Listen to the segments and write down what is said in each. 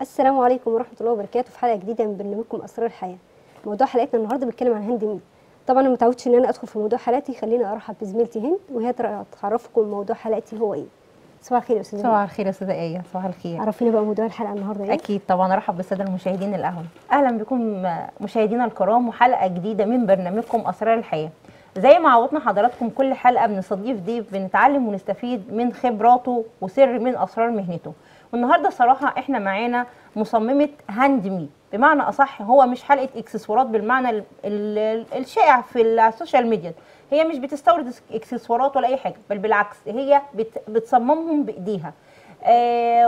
السلام عليكم ورحمه الله وبركاته. في حلقه جديده من برنامجكم اسرار الحياه. موضوع حلقتنا النهارده بيتكلم عن هند ميد. طبعا انا ما اتعودتش ان انا ادخل في موضوع حلقتي، خلينا ارحب بزميلتي هند وهي تعرفكم موضوع حلقتي هو ايه. صباح الخير يا استاذه. صباح الخير يا استاذه ايه. صباح الخير. عرفينا بقى موضوع الحلقه النهارده ايه. اكيد طبعا ارحب بالساده المشاهدين القهوه. اهلا بكم مشاهدينا الكرام وحلقه جديده من برنامجكم اسرار الحياه. زي ما عودنا حضراتكم كل حلقه بنستضيف ضيف بنتعلم ونستفيد من خبراته وسر من اسرار مهنته. والنهارده صراحه احنا معانا مصممه هاند ميد، بمعنى اصح هو مش حلقه اكسسوارات بالمعنى الشائع في السوشيال ميديا. هي مش بتستورد اكسسوارات ولا اي حاجه، بل بالعكس هي بتصممهم بايديها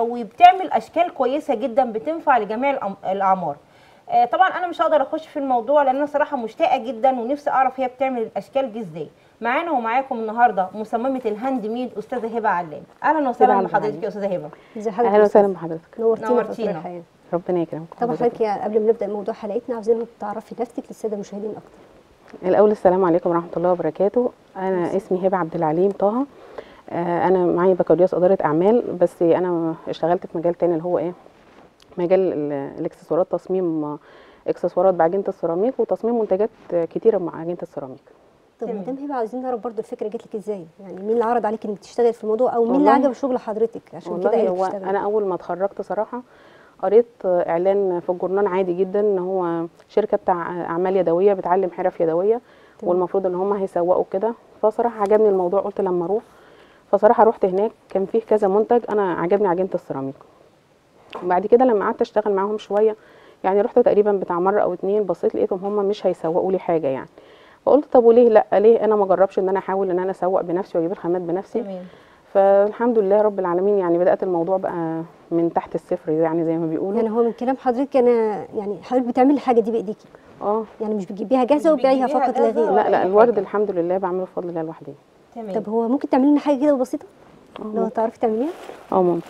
وبتعمل اشكال كويسه جدا بتنفع لجميع الاعمار. طبعا انا مش هقدر اخش في الموضوع لان انا صراحه مشتاقه جدا ونفسي اعرف هي بتعمل الاشكال دي ازاي. معانا ومعاكم النهارده مصممه الهاند ميد استاذه هبه عبد العليم. اهلا وسهلا بحضرتك يا استاذه هبه. اهلا وسهلا بحضرتك، نورتينا. ربنا يكرمكم. طبعا حضرتك قبل ما نبدا موضوع حلقتنا عاوزين تعرفي نفسك للساده المشاهدين اكتر. الاول السلام عليكم ورحمه الله وبركاته. انا اسمي هبه عبد العليم طه. انا معايا بكالوريوس اداره اعمال، بس انا اشتغلت في مجال تاني اللي هو ايه، مجال الاكسسوارات، تصميم اكسسوارات بعجينه السيراميك وتصميم منتجات كتيره مع عجينه السيراميك. طب مدام هبه عايزين نعرف برضو الفكره جات لك ازاي؟ يعني مين اللي عرض عليك انك تشتغل في الموضوع او مين اللي عجب شغل حضرتك عشان كده قالك تشتغل؟ انا اول ما اتخرجت صراحه قريت اعلان في الجورنال عادي جدا ان هو شركه بتاع اعمال يدويه بتعلم حرف يدويه والمفروض ان هم هيسوقوا كده، فصراحه عجبني الموضوع قلت لما اروح. فصراحه رحت هناك كان فيه كذا منتج، انا عجبني عجينه السيراميك. وبعد كده لما قعدت اشتغل معاهم شويه يعني رحت تقريبا بتاع مره او اتنين بصيت لقيتهم هم مش هيسوقوا لي حاجه يعني، فقلت طب وليه لا، ليه انا ما اجربش ان انا احاول ان انا اسوق بنفسي واجيب الخامات بنفسي. فالحمد لله رب العالمين يعني بدات الموضوع بقى من تحت الصفر يعني زي ما بيقولوا. يعني هو من كلام حضرتك انا يعني حضرتك بتعملي الحاجه دي بايديكي؟ يعني مش بتجيبيها جاهزه وبيعيها فقط لا غير؟ لا لا، الورد الحمد لله بعمله بفضل الله لوحدي. تمام. طب هو ممكن تعملي لنا حاجه كده بسيطه لو تعرفي تعمليها؟ ممكن.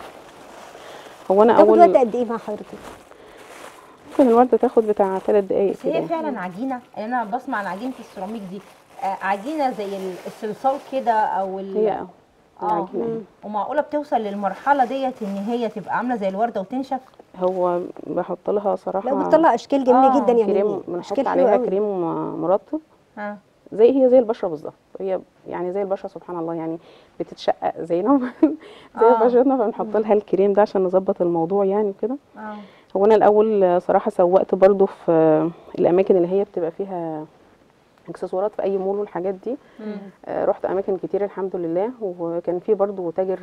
هو انا اول تاخد وقت قد ايه مع حضرتك؟ ممكن الورده تاخد بتاع 3 دقايق كده. هي فعلا عجينه، انا بسمع عن عجينه السيراميك دي عجينه زي الصلصال كده او هي ومعقوله بتوصل للمرحله ديت ان هي تبقى عامله زي الورده وتنشف؟ هو بحط لها صراحه لو بتطلع اشكال جميله جدا يعني كريم، بنحط عليها كريم مرطب زي هي زي البشره بالظبط، هي يعني زي البشره سبحان الله يعني بتتشقق زينا زي بشرتنا، فبنحط لها الكريم ده عشان نظبط الموضوع يعني كده. هو انا الاول صراحه سوقت برضو في الاماكن اللي هي بتبقى فيها اكسسوارات في اي مول والحاجات دي. رحت اماكن كتير الحمد لله، وكان في برضو تاجر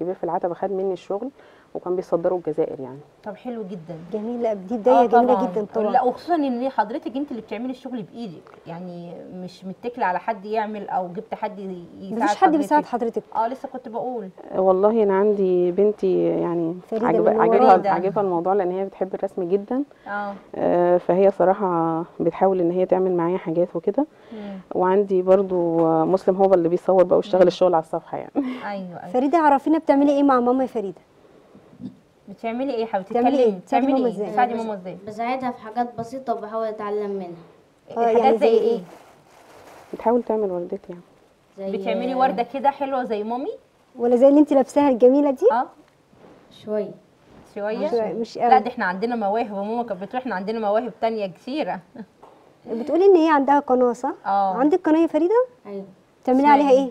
كبير في العتبه خد مني الشغل وكان بيصدره الجزائر يعني. طب حلو جدا، جميله دي بدايه جميله جدا طبعا. لا وخصوصا ان حضرتك انت اللي بتعملي الشغل بايدك يعني مش متكله على حد يعمل او جبت حد يساعد. مفيش حد بيساعد حضرتك؟ لسه كنت بقول والله انا عندي بنتي يعني عاجبها الموضوع لان هي بتحب الرسم جدا. فهي صراحه بتحاول ان هي تعمل معايا حاجات وكده. وعندي برضو مسلم هو اللي بيصور بقى ويشتغل الشغل على الصفحه يعني. ايوه. فريده عرفينا بتعملي ايه مع ماما يا فريده؟ بتعملي ايه حبيبتي؟ بتعملي ايه؟ بتساعدي ماما ازاي؟ بساعدها في حاجات بسيطه وبحاول اتعلم منها. حاجات يعني زي ايه؟ بتحاول تعمل وردتي يعني. بتعملي ورده كده حلوه زي مامي؟ ولا زي اللي انت لابساها الجميله دي؟ شويه مش قوي. لا دي احنا عندنا مواهب وماما كانت بتقول احنا عندنا مواهب ثانيه كثيره. بتقولي ان هي عندها قناه صح؟ عندك قناه يا فريده؟ ايوه. بتعملي عليها ايه؟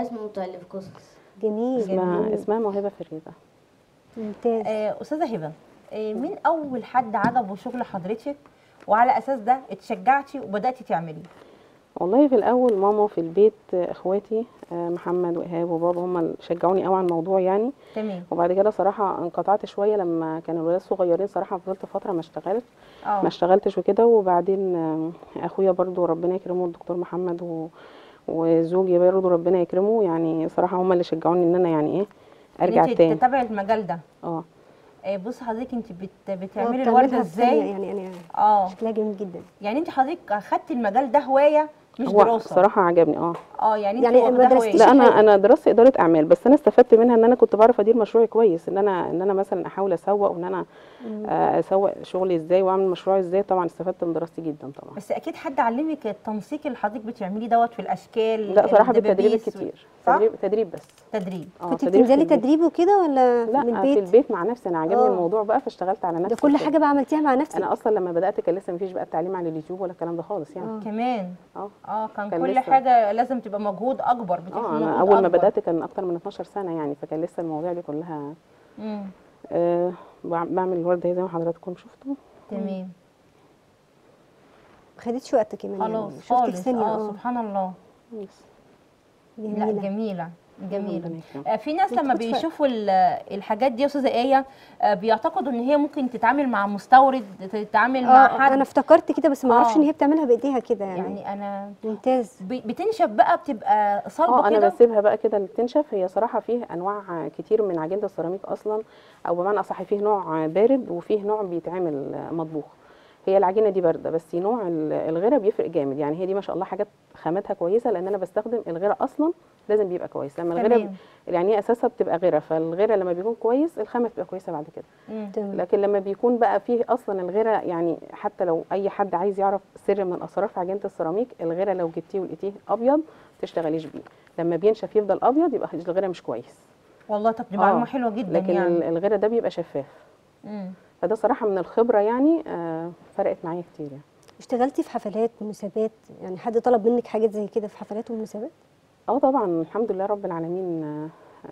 رسم متالف قصص. جميل. اسمها موهبه فريده. ممتاز. استاذه هبه، مين اول حد عجبه شغل حضرتك وعلى اساس ده اتشجعتي وبداتي تعملي؟ والله في الاول ماما في البيت، اخواتي محمد وايهاب وبابا هم اللي شجعوني قوي على الموضوع يعني. تمام. وبعد كده صراحه انقطعت شويه لما كانوا الولاد صغيرين، صراحه فضلت فتره ما اشتغلتش وكده. وبعدين اخويا برضو ربنا يكرمه الدكتور محمد وزوجي برضو ربنا يكرمه يعني صراحه هم اللي شجعوني ان انا يعني ايه ارجع تاني تتابعي المجال ده. بصي حضرتك انت بتعملي الورده ازاي يعني شكلها جميل جدا يعني. انت حضرتك اخدتي المجال ده هوايه مش دراسه. صراحه عجبني. يعني ما درستيش؟ لا انا درست اداره اعمال، بس انا استفدت منها ان انا كنت بعرف ادير مشروعي كويس، ان انا مثلا احاول اسوق، وان انا اسوق شغلي ازاي واعمل مشروعي ازاي. طبعا استفدت من دراستي جدا طبعا. بس اكيد حد علمك التنسيق اللي حضرتك بتعمليه دوت في الاشكال؟ لا صراحه بالتدريب كتير، تدريب بس تدريب. كنت بتنزلي تدريب وكده ولا من البيت؟ لا في البيت مع نفسي، انا عجبني الموضوع بقى فاشتغلت على نفسي. ده كل حاجه بقى عملتيها مع نفسك؟ انا اصلا لما بدات كان لسه ما فيش بقى التعليم على اليوتيوب ولا الكلام ده خالص يعني. كمان كان كل حاجه لازم تبقى مجهود اكبر. انا اول ما بدات كان اكتر من 12 سنه يعني، فكان لسه المواضيع دي كلها بعمل الورده زي ما حضراتكم شفتوا. تمام. ما خدتش وقتك يا مريم خالص. سبحان الله. لا جميله جميله. في ناس لما بيشوفوا الحاجات دي يا استاذه ايه بيعتقدوا ان هي ممكن تتعامل مع مستورد، تتعامل مع حد. انا افتكرت كده بس ما اعرفش ان هي بتعملها بايديها كده يعني انا ممتاز. بتنشف بقى، بتبقى صلبه كده. انا بسيبها بقى كده اللي بتنشف. هي صراحه فيه انواع كتير من عجينه السيراميك اصلا، او بمعنى اصح فيه نوع بارد وفيه نوع بيتعمل مطبوخ. هي العجينه دي بارده، بس نوع الغيره بيفرق جامد يعني. هي دي ما شاء الله حاجات خامتها كويسه، لان انا بستخدم الغيره اصلا لازم بيبقى كويس. لما الغيره يعني هي اساسها بتبقى غيره، فالغيره لما بيكون كويس الخامه بتبقى كويسه بعد كده. لكن لما بيكون بقى فيه اصلا الغيره يعني، حتى لو اي حد عايز يعرف سر من الاسرار في عجينه السيراميك، الغيره لو جبتيه ولقيتيه ابيض ما تشتغليش بيه. لما بينشف يفضل ابيض يبقى الغيره مش كويس. والله طب دي معلومه حلوه جدا. لكن يعني الغيره ده بيبقى شفاف. فده صراحه من الخبره يعني فرقت معايا كتير يعني. اشتغلتي في حفلات ومناسبات يعني؟ حد طلب منك حاجات زي كده في حفلات ومناسبات؟ طبعا الحمد لله رب العالمين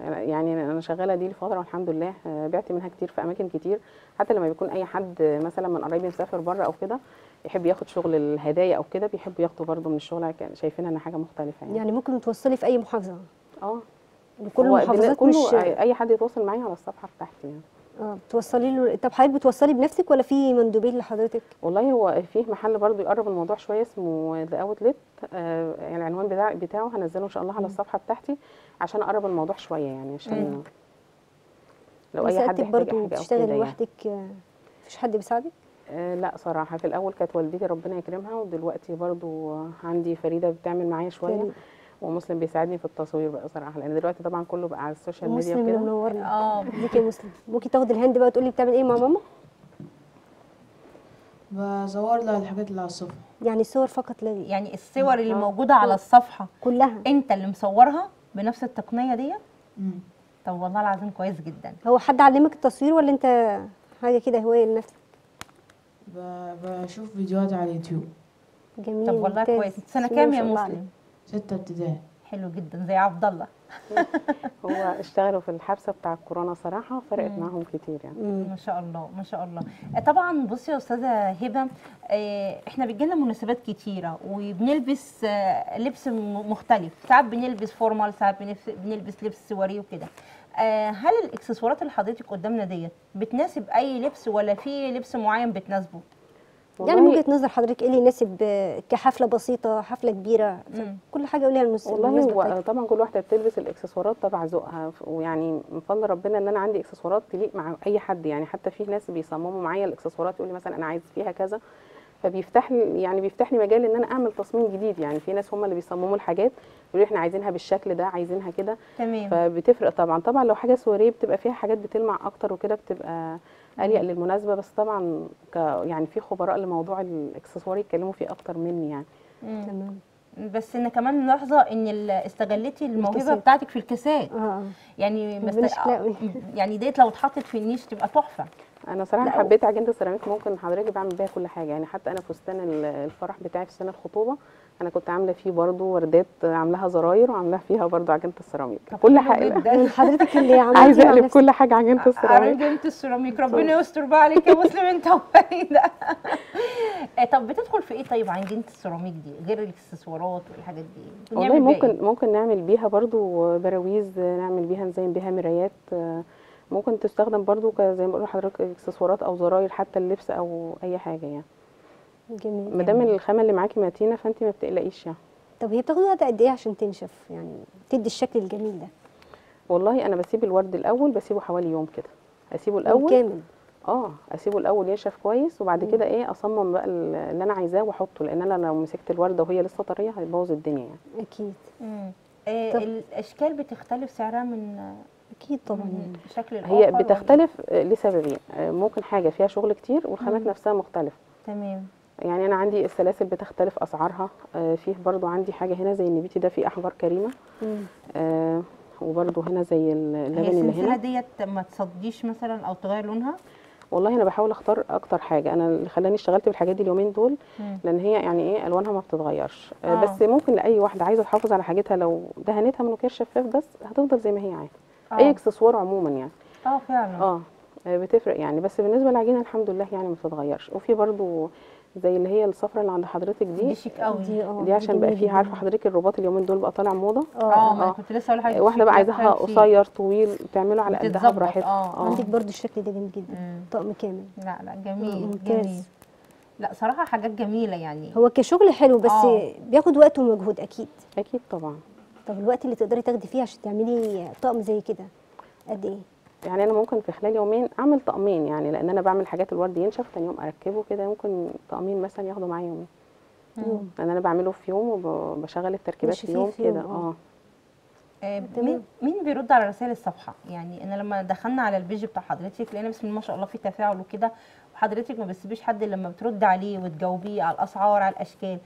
يعني. انا شغاله دي لفتره والحمد لله بعت منها كتير في اماكن كتير. حتى لما بيكون اي حد مثلا من قرايبي مسافر بره او كده يحب ياخد شغل الهدايا او كده، بيحبوا ياخدوا برده من الشغل، شايفينها انها حاجه مختلفه يعني. يعني ممكن توصلي في اي محافظه؟ لكل المحافظات، مش اي حد يتواصل معايا على الصفحه بتاعتي يعني. بتوصلي له؟ طب حضرتك بتوصلي بنفسك ولا في مندوبين لحضرتك؟ والله هو فيه محل برضو يقرب الموضوع شويه اسمه الاوتلت، العنوان بتاعه هنزله ان شاء الله على الصفحه بتاعتي عشان اقرب الموضوع شويه يعني، عشان لو اي حد يحتاج حاجه. بتشتغلي لوحدك؟ مفيش حد بيساعدك؟ لا صراحه في الاول كانت والدتي ربنا يكرمها، ودلوقتي برضو عندي فريده بتعمل معايا شويه ومسلم بيساعدني في التصوير بقى صراحه، لان دلوقتي طبعا كله بقى على السوشيال ميديا وكده. مسلم منورني. اديكي يا مسلم. ممكن تاخدي الهاند بقى وتقولي بتعمل ايه مع ماما؟ بزور لها الحاجات اللي على الصفحه يعني. صور فقط؟ لا يعني الصور اللي موجوده على الصفحه كلها انت اللي مصورها بنفس التقنيه دي؟ طب والله العظيم كويس جدا. هو حد علمك التصوير ولا انت حاجه كده هوايه لنفسك؟ بشوف فيديوهات على اليوتيوب. جميل. طب والله كويس. سنه كام يا مسلم؟ 6 ابتدائي. حلو جدا زي عبد الله. هو اشتغلوا في الحبسه بتاع الكورونا صراحه فرقت معاهم كتير يعني. ما شاء الله ما شاء الله. طبعا بصي يا استاذه هبه، احنا بيجي لنا مناسبات كتيره وبنلبس لبس مختلف، ساعات بنلبس فورمال، ساعات بنلبس لبس سواري وكده. هل الاكسسوارات اللي حضرتك قدامنا ديت بتناسب اي لبس ولا في لبس معين بتناسبه؟ يعني من وجهه نظر حضرتك ايه اللي يناسب كحفله بسيطه، حفله كبيره؟ كل حاجه قوليها للمسلمين. والله طبعا كل واحده بتلبس الاكسسوارات طبعا ذوقها، ويعني من فضل ربنا ان انا عندي اكسسوارات تليق مع اي حد يعني. حتى في ناس بيصمموا معايا الاكسسوارات، يقول لي مثلا انا عايز فيها كذا، فبيفتح لي يعني بيفتح لي مجال ان انا اعمل تصميم جديد يعني. في ناس هم اللي بيصمموا الحاجات يقولوا احنا عايزينها بالشكل ده، عايزينها كده. تمام. فبتفرق طبعا. طبعا لو حاجه سواريه بتبقى فيها حاجات بتلمع اكتر وكده، بتبقى أليق للمناسبه. بس طبعا يعني في خبراء لموضوع الاكسسوار يتكلموا فيه اكتر مني يعني. تمام. بس ان كمان لحظه ان استغلتي الموهبه بتاعتك في الكاسات. يعني يعني ديت لو اتحطت في النيش تبقى تحفه. انا صراحه حبيت عجينه السيراميك، ممكن حضرتك بعمل بيها كل حاجه يعني. حتى انا فستان الفرح بتاعي في سنه الخطوبه انا كنت عامله فيه برضو وردات، عاملاها زراير وعاملاها فيها برضو عجينه السيراميك. كل حاجه حضرتك اللي عملتيها. عايزه اقلب كل حاجه عجينه السيراميك. عجينه السيراميك ربنا يستر بقى عليك يا مسلم انت وفريده. طب بتدخل في ايه طيب عجينه السيراميك دي غير الاكسسوارات والحاجات دي؟ والله ممكن نعمل بيها برضو براويز، نعمل بيها نزين بيها مرايات، ممكن تستخدم برضو زي ما بقول لحضرتك اكسسوارات او زراير حتى اللبس او اي حاجه يعني. جميل. ما دام الخامه اللي معاكي متينه فانت ما بتقلقيش يعني. طب هي بتاخد وقت قد ايه عشان تنشف يعني تدي الشكل الجميل ده؟ والله انا بسيب الورد الاول، بسيبه حوالي يوم كده، اسيبه الاول كامل اسيبه الاول ينشف كويس وبعد كده ايه اصمم بقى اللي انا عايزاه واحطه، لان انا لو مسكت الورده وهي لسه طريه هيبوظ الدنيا يعني. اكيد. الاشكال بتختلف سعرها من اكيد طبعا شكل الآخر. هي بتختلف لسببين، ممكن حاجه فيها شغل كتير والخامات نفسها مختلفه. تمام. يعني انا عندي السلاسل بتختلف اسعارها، فيه برضو عندي حاجه هنا زي النبيتي ده فيه احجار كريمه، وبرضو هنا زي اللبن اللي هنا. السلسله ديت ما تصديش مثلا او تغير لونها؟ والله انا بحاول اختار اكتر حاجه، انا اللي خلاني اشتغلت بالحاجات دي اليومين دول لان هي يعني ايه الوانها ما بتتغيرش، بس ممكن لاي واحده عايزه تحافظ على حاجتها لو دهنتها منوكير شفاف بس هتفضل زي ما هي عادي. اي اكسسوار عموما يعني. فعلا. بتفرق يعني، بس بالنسبه للعجينه الحمد لله يعني ما بتتغيرش. وفي برضو زي اللي هي الصفرة اللي عند حضرتك دي شيك قوي دي عشان بقى فيها، عارفه حضرتك الرباط اليومين دول بقى طالع موضه. ما كنت لسه اقول حاجه، واحده بقى عايزاها قصير طويل تعمله على قدها براحتك. عندك برده الشكل ده جميل جدا، طقم كامل. لا لا جميل جميل، لا صراحه حاجات جميله يعني. هو كشغل حلو بس بياخد وقت ومجهود. اكيد اكيد طبعا. طب الوقت اللي تقدري تاخدي فيه عشان تعملي طقم زي كده قد ايه؟ يعني انا ممكن في خلال يومين اعمل طقمين، يعني لان انا بعمل حاجات الورد ينشف ثاني يوم اركبه كده، ممكن طقمين مثلا ياخدوا معايا يومين. لان انا بعمله في يوم وبشغل التركيبات في يوم كده. مين بيرد على رسائل الصفحه؟ يعني انا لما دخلنا على البيج بتاع حضرتك لقينا بسم الله ما شاء الله في تفاعل وكده، وحضرتك ما بتسيبيش حد لما بترد عليه وتجاوبيه على الاسعار على الاشكال.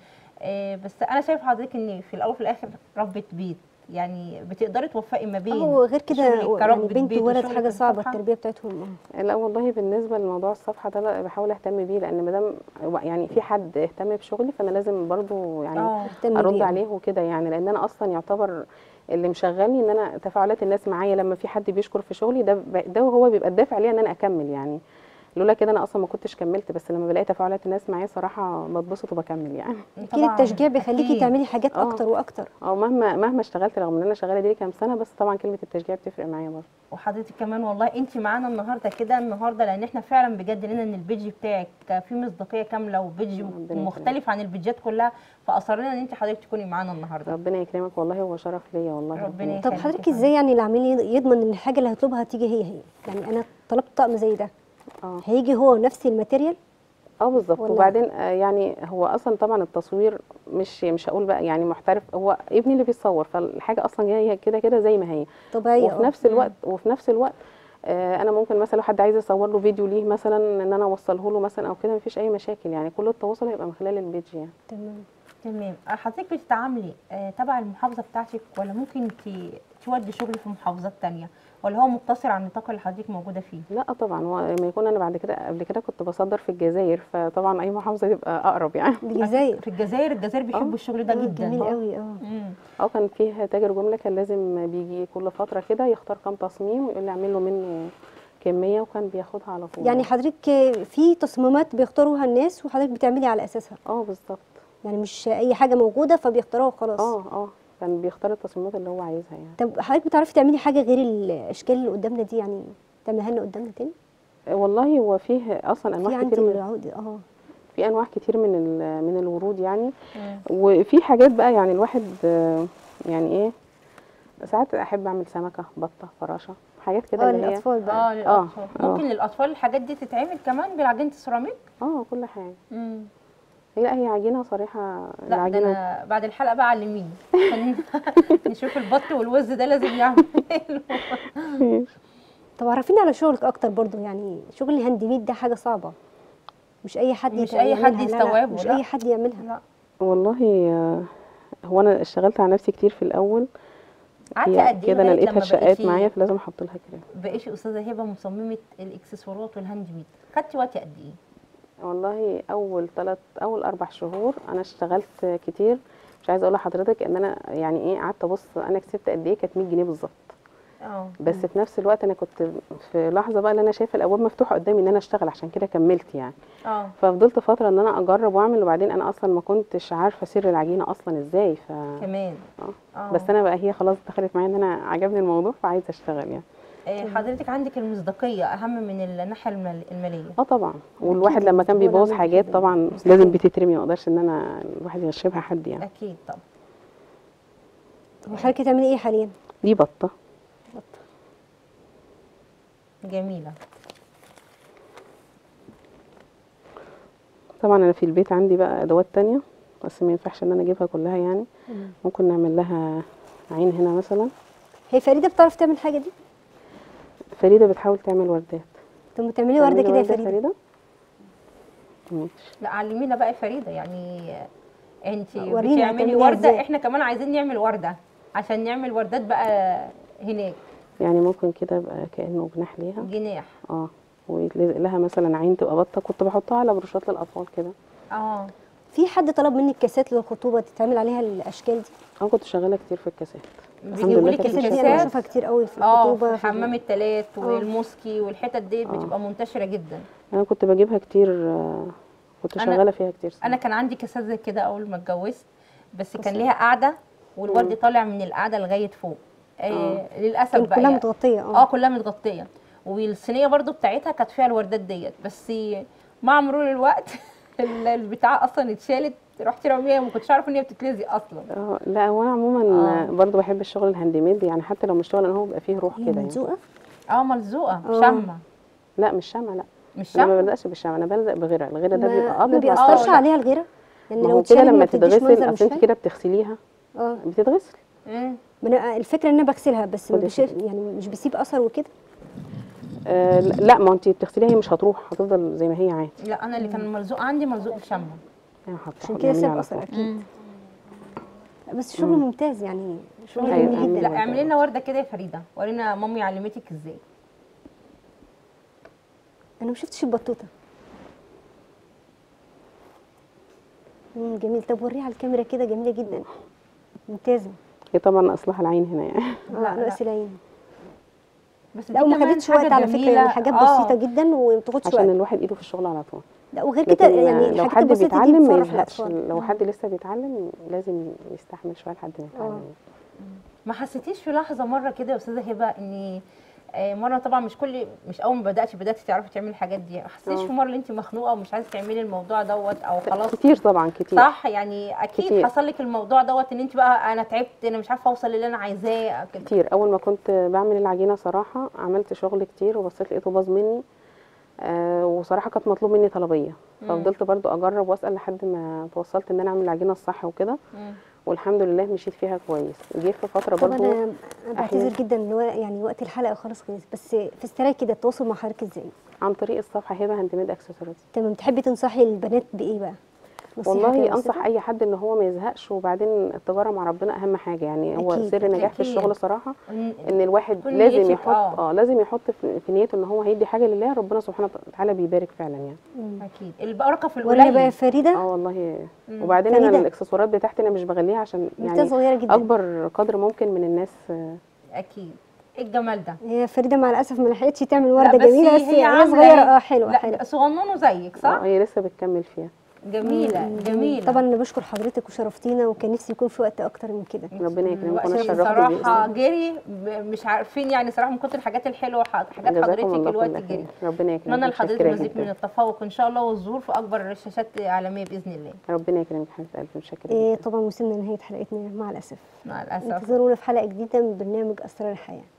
بس انا شايف حضرتك ان في الاول وفي الاخر ربة بيت، يعني بتقدري توفقي ما بين غير كده يعني بنت وولد حاجه صعبه التربيه بتاعتهم. لا والله بالنسبه لموضوع الصفحه ده بحاول اهتم بيه، لان ما دام يعني في حد اهتم بشغلي فانا لازم برضو يعني ارد عليه وكده، يعني لان انا اصلا يعتبر اللي مشغلني ان انا تفاعلات الناس معايا لما في حد بيشكر في شغلي ده هو بيبقى الدافع ليا ان انا اكمل، يعني لولا كده انا اصلا ما كنتش كملت، بس لما بلاقي تفاعلات الناس معايا صراحه بتبسط وبكمل يعني. اكيد التشجيع بيخليكي تعملي حاجات اكتر واكتر. مهما اشتغلت، رغم ان انا شغاله دي كام سنه، بس طبعا كلمه التشجيع بتفرق معايا برضه. وحضرتك كمان والله انت معانا النهارده كده لان احنا فعلا بجد لقينا ان البيج بتاعك فيه مصداقيه كامله، وبيج مختلف عن البيجات كلها، فاصرنا ان انت حضرتك تكوني معانا النهارده. ربنا يكرمك والله، هو شرف ليا والله. ربنا. طب حضرتك ازاي يعني العميل يضمن ان الحاجه اللي هيطلبها هتيجي هي؟ يعني انا طلبت طقم زي ده هيجي هو نفس الماتيريال؟ بالظبط. وبعدين يعني هو اصلا طبعا التصوير مش هقول بقى يعني محترف، هو ابني اللي بيصور، فالحاجه اصلا جايه كده كده زي ما هي طبيعيه. وفي نفس الوقت انا ممكن مثلا لو حد عايز يصور له فيديو ليه مثلا ان انا اوصله له مثلا او كده، مفيش اي مشاكل يعني، كل التواصل هيبقى من خلال البيج يعني. تمام. حضرتك بتتعاملي تبع المحافظه بتاعتك ولا ممكن تودي شغل في محافظات ثانيه، ولا هو مقتصر على النطاق اللي حضرتك موجوده فيه؟ لا طبعا، هو لما يكون انا قبل كده كنت بصدر في الجزائر، فطبعا اي محافظه تبقى اقرب يعني. الجزائر في الجزائر بيحبوا الشغل ده جدا. جميل قوي. كان فيها تاجر جمله كان لازم بيجي كل فتره كده يختار كام تصميم ويقول لي اعمل له منه كميه، وكان بياخدها على طول. يعني حضرتك في تصميمات بيختاروها الناس وحضرتك بتعملي على اساسها؟ بالظبط. يعني مش اي حاجه موجوده فبيختاروها وخلاص. كان بيختار التصميمات اللي هو عايزها يعني. طب حضرتك بتعرفي تعملي حاجه غير الاشكال اللي قدامنا دي، يعني تعمليها لنا قدامنا تاني؟ والله هو فيه اصلا انواع كتير من الورود. في انواع كتير من الورود يعني. وفي حاجات بقى يعني الواحد يعني ايه، ساعات احب اعمل سمكه، بطه، فراشه، حاجات كده اللي هي للاطفال بقى. للاطفال. ممكن للاطفال الحاجات دي تتعمل كمان بالعجينه السيراميك؟ كل حاجه. لا هي عجينه صريحه. لا أنا بعد الحلقه بقى علميني نشوف البط والوز ده لازم يعمل. طب عرفيني على شغلك اكتر برضو، يعني شغل الهاند ميد ده حاجه صعبه، مش اي حد يستوعبه، مش اي حد يعملها. لا والله هو انا اشتغلت على نفسي كتير في الاول كده، انا لقيت الشقات معايا فلازم احط لها كريم. بقيتي استاذه هبه مصممه الاكسسوارات والهاند ميد، خدتي وقت قد ايه؟ والله اول 4 شهور انا اشتغلت كتير، مش عايزه اقول لحضرتك ان انا يعني ايه قعدت ابص انا كسبت قد ايه. كانت 100 جنيه بالظبط. بس في نفس الوقت انا كنت في لحظه بقى اللي انا شايفه الابواب مفتوحه قدامي ان انا اشتغل، عشان كده كملت يعني. ففضلت فتره ان انا اجرب واعمل، وبعدين انا اصلا ما كنتش عارفه سر العجينه اصلا ازاي كمان. بس انا بقى هي خلاص دخلت معايا ان انا عجبني الموضوع فعايزه اشتغل يعني. حضرتك عندك المصداقيه اهم من الناحيه الماليه. طبعا. والواحد لما كان بيبوظ حاجات طبعا لازم بتترمي، ما اقدرش ان انا الواحد يغشبها حد يعني. اكيد طبعا. طب حضرتك بتعملي ايه حاليا؟ دي بطه جميله. طبعا انا في البيت عندي بقى ادوات تانية بس ما ينفعش ان انا اجيبها كلها يعني. ممكن نعمل لها عين هنا مثلا. هي فريده بتعرف تعمل حاجه دي؟ فريده بتحاول تعمل وردات. طب ما تعملي ورده كده يا فريده. ماشي. لا علمينا بقى يا فريده، يعني انت بتعملي ورده، احنا كمان عايزين نعمل ورده عشان نعمل وردات بقى هناك. يعني ممكن كده يبقى كانه جناح ليها. جناح اه، ويتلزق لها مثلا عين تبقى بطه، كنت بحطها على بروشات للاطفال كده. اه في حد طلب منك كاسات للخطوبه تتعمل عليها الاشكال دي؟ انا كنت شغاله كتير في الكاسات. بيجيبوا لك الكاسات؟ انا بشوفها كتير قوي في الخطوبه، في حمام التلات والموسكي والحتت دي بتبقى منتشره جدا. انا كنت بجيبها كتير، كنت شغاله فيها كتير سنة. انا كان عندي كاسات زي كده اول ما اتجوزت، بس كان ليها قاعده والورد طالع من القاعده لغايه فوق. للاسف بقى كلها متغطيه. كلها متغطيه، والصينيه برضو بتاعتها كانت فيها الوردات ديت، بس مع مرور الوقت البتاعه اصلا اتشالت، رحت رميها، ما كنتش اعرف ان هي بتتلزق اصلا. لا وانا عموما برضو بحب الشغل الهاند ميد، يعني حتى لو مش شغل انا هو بيبقى فيه روح كده. ملزوقه؟ ملزوقه شمع. لا مش شمع، لا مش شمع، انا ما بلزقش بالشمع، انا بلزق بغيرها. الغيره ده بيبقى ابيض، ما بيأثرش عليها الغيره يعني لو كده لما تتغسل. اصل انت كده بتغسليها بتتغسل. الفكره ان انا بغسلها بس يعني مش بيسيب اثر وكده. لا ما انت بتغسليها هي مش هتروح، هتفضل زي ما هي عادي. لا انا اللي كان ملزوق عندي ملزوق بشمع، عشان كده ساب اثر اكيد. بس شغل ممتاز يعني، شغل جميل جدا. لا اعملي لنا ورده كده يا فريده، ورينا مامي علمتك ازاي. انا ما شفتش البطوطه. جميل. طب وريها على الكاميرا كده، جميله جدا ممتازه. هي طبعا اصلها العين هنا يعني. لا رأس العين. بس لو ما خدتش وقت على فكره، يعني حاجات بسيطه جدا وما بتاخدش وقت عشان الواحد ايده في الشغل على طول. لا وغير كده يعني لو حد بيتعلم ما يزهقش، لو حد لسه بيتعلم لازم يستحمل شويه لحد ما يتعلم. ما حسيتيش في لحظه مره كده يا استاذه هبه ان مره، طبعا مش اول ما بداتي تعرفي تعملي الحاجات دي، ما حسيتيش في مره ان انت مخنوقه ومش عايزه تعملي الموضوع دوت او خلاص؟ كتير طبعا، كتير صح يعني اكيد كتير. حصل لك الموضوع دوت ان انت بقى انا تعبت، انا مش عارفه اوصل للي انا عايزاه كده؟ كتير. اول ما كنت بعمل العجينه صراحه عملت شغل كتير وبصيت لقيته باظ مني، وصراحه كانت مطلوب مني طلبيه، ففضلت برده اجرب واسال لحد ما توصلت ان انا اعمل العجينه الصح وكده، والحمد لله مشيت فيها كويس. جه في فتره برضه انا بعتذر جدا يعني وقت الحلقه خلاص خلص، بس في استراي كده التواصل مع حضرتك ازاي؟ عن طريق الصفحه هبه هاند ميد اكسسوارز. تمام. تحبي تنصحي البنات بايه بقى؟ والله انصح اي حد ان هو ما يزهقش، وبعدين التجاره مع ربنا اهم حاجه يعني. هو سر النجاح في الشغل صراحه ان الواحد لازم يحط لازم يحط في نيته ان هو هيدي حاجه لله، ربنا سبحانه وتعالى بيبارك فعلا يعني. اكيد البركه في القليل. وانا بقى يا فريده والله. وبعدين انا الاكسسوارات بتاعتي انا مش بغليها عشان يعني اكبر قدر ممكن من الناس. اكيد. الجمال ده هي فريده مع الاسف ما لحقتش تعمل ورده جميله، بس هي صغيره حلوه. لا صغنونه زيك صح؟ هي لسه بتكمل فيها. جميله جميله. طبعا انا بشكر حضرتك وشرفتينا، وكان نفسي يكون في وقت اكتر من كده. ربنا يكرمك. انا شرفتني صراحه، جري مش عارفين يعني صراحه من كتر الحاجات الحلوه، حاجات حضرتك الوقت جري. ربنا يكرمك. اتمنى لحضرتك مزيد من التفوق ان شاء الله والظهور في اكبر الشاشات العالميه باذن الله. ربنا يكرمك حضرتك، الف متشكره. طبعا وصلنا لنهايه حلقتنا مع الاسف. انتظرونا في حلقه جديده من برنامج اسرار الحياه.